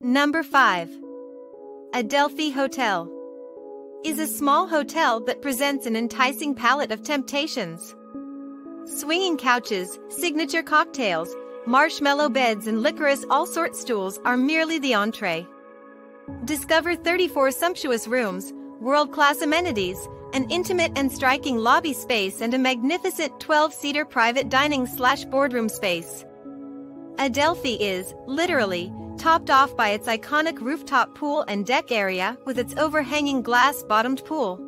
Number 5. Adelphi Hotel is a small hotel that presents an enticing palette of temptations. Swinging couches, signature cocktails, marshmallow beds and licorice all-sort stools are merely the entree. Discover 34 sumptuous rooms, world-class amenities, an intimate and striking lobby space and a magnificent 12-seater private dining/boardroom space. Adelphi is, literally, topped off by its iconic rooftop pool and deck area with its overhanging glass-bottomed pool.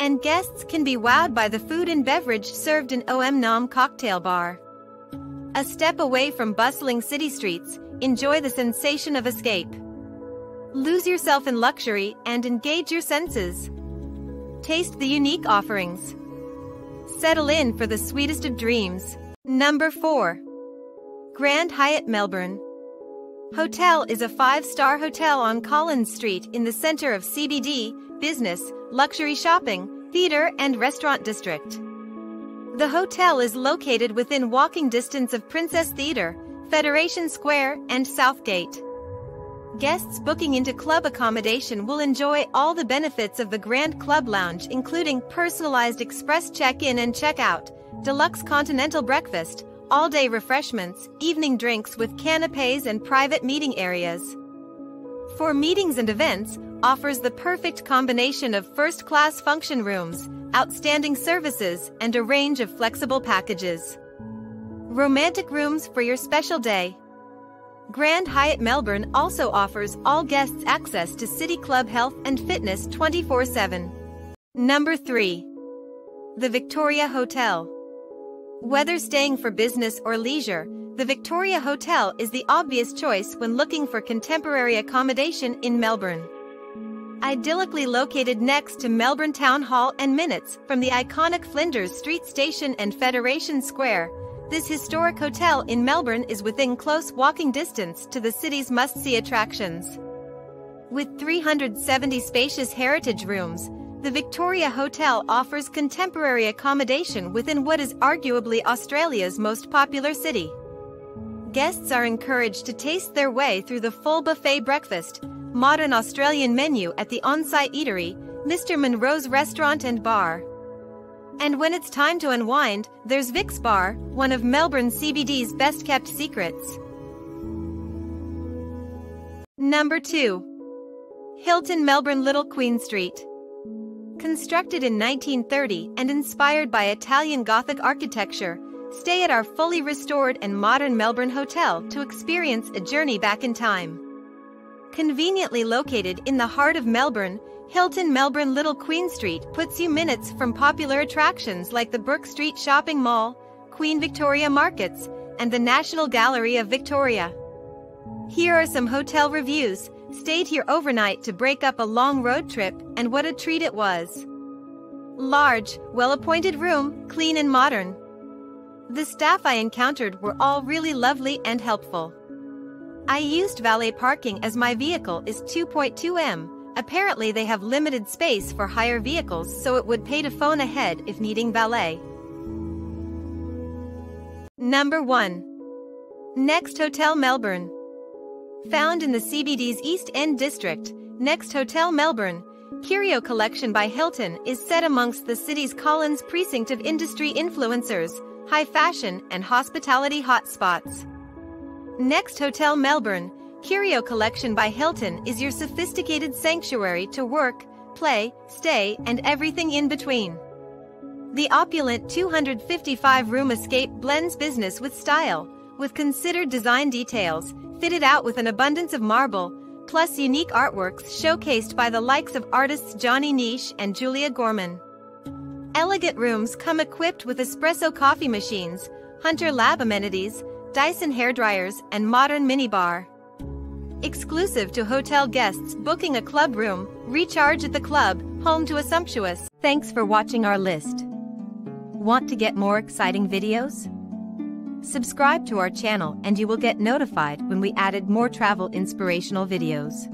And guests can be wowed by the food and beverage served in OM Nom cocktail bar. A step away from bustling city streets, enjoy the sensation of escape. Lose yourself in luxury and engage your senses. Taste the unique offerings. Settle in for the sweetest of dreams. Number 4. Grand Hyatt Melbourne Hotel is a 5-star hotel on Collins Street in the center of CBD, business, luxury shopping, theater and restaurant district. The hotel is located within walking distance of Princess Theatre, Federation Square, and Southgate. Guests booking into club accommodation will enjoy all the benefits of the Grand Club Lounge including personalized express check-in and check-out, deluxe continental breakfast, all-day refreshments, evening drinks with canapes and private meeting areas. For meetings and events, offers the perfect combination of first-class function rooms, outstanding services, and a range of flexible packages. Romantic rooms for your special day. Grand Hyatt Melbourne also offers all guests access to City Club Health and Fitness 24/7. Number 3. The Victoria Hotel. Whether staying for business or leisure, the Victoria Hotel is the obvious choice when looking for contemporary accommodation in Melbourne. Idyllically located next to Melbourne Town Hall and minutes from the iconic Flinders Street Station and Federation Square, this historic hotel in Melbourne is within close walking distance to the city's must-see attractions. With 370 spacious heritage rooms, the Victoria Hotel offers contemporary accommodation within what is arguably Australia's most popular city. Guests are encouraged to taste their way through the full buffet breakfast, modern Australian menu at the on-site eatery, Mr. Monroe's restaurant and bar. And when it's time to unwind, there's Vic's Bar, one of Melbourne CBD's best-kept secrets. Number 2. Hilton Melbourne Little Queen Street. Constructed in 1930 and inspired by Italian Gothic architecture, stay at our fully restored and modern Melbourne hotel to experience a journey back in time. Conveniently located in the heart of Melbourne, Hilton Melbourne Little Queen Street puts you minutes from popular attractions like the Burke Street Shopping Mall, Queen Victoria Markets, and the National Gallery of Victoria. Here are some hotel reviews. Stayed here overnight to break up a long road trip, and what a treat it was. Large, well-appointed room, clean and modern. The staff I encountered were all really lovely and helpful. I used valet parking as my vehicle is 2.2m. Apparently they have limited space for hire vehicles, so it would pay to phone ahead if needing valet. Number 1. Next Hotel Melbourne. Found in the CBD's East End district, Next Hotel Melbourne, Curio Collection by Hilton is set amongst the city's Collins precinct of industry influencers, high fashion and hospitality hotspots. Next Hotel Melbourne, Curio Collection by Hilton is your sophisticated sanctuary to work, play, stay, and everything in between. The opulent 255-room escape blends business with style, with considered design details, fitted out with an abundance of marble, plus unique artworks showcased by the likes of artists Johnny Niche and Julia Gorman. Elegant rooms come equipped with espresso coffee machines, Hunter Lab amenities, Dyson hairdryers, and modern minibar. Exclusive to hotel guests booking a club room, recharge at the club, home to a sumptuous. Thanks for watching our list. Want to get more exciting videos? Subscribe to our channel and you will get notified when we added more travel inspirational videos.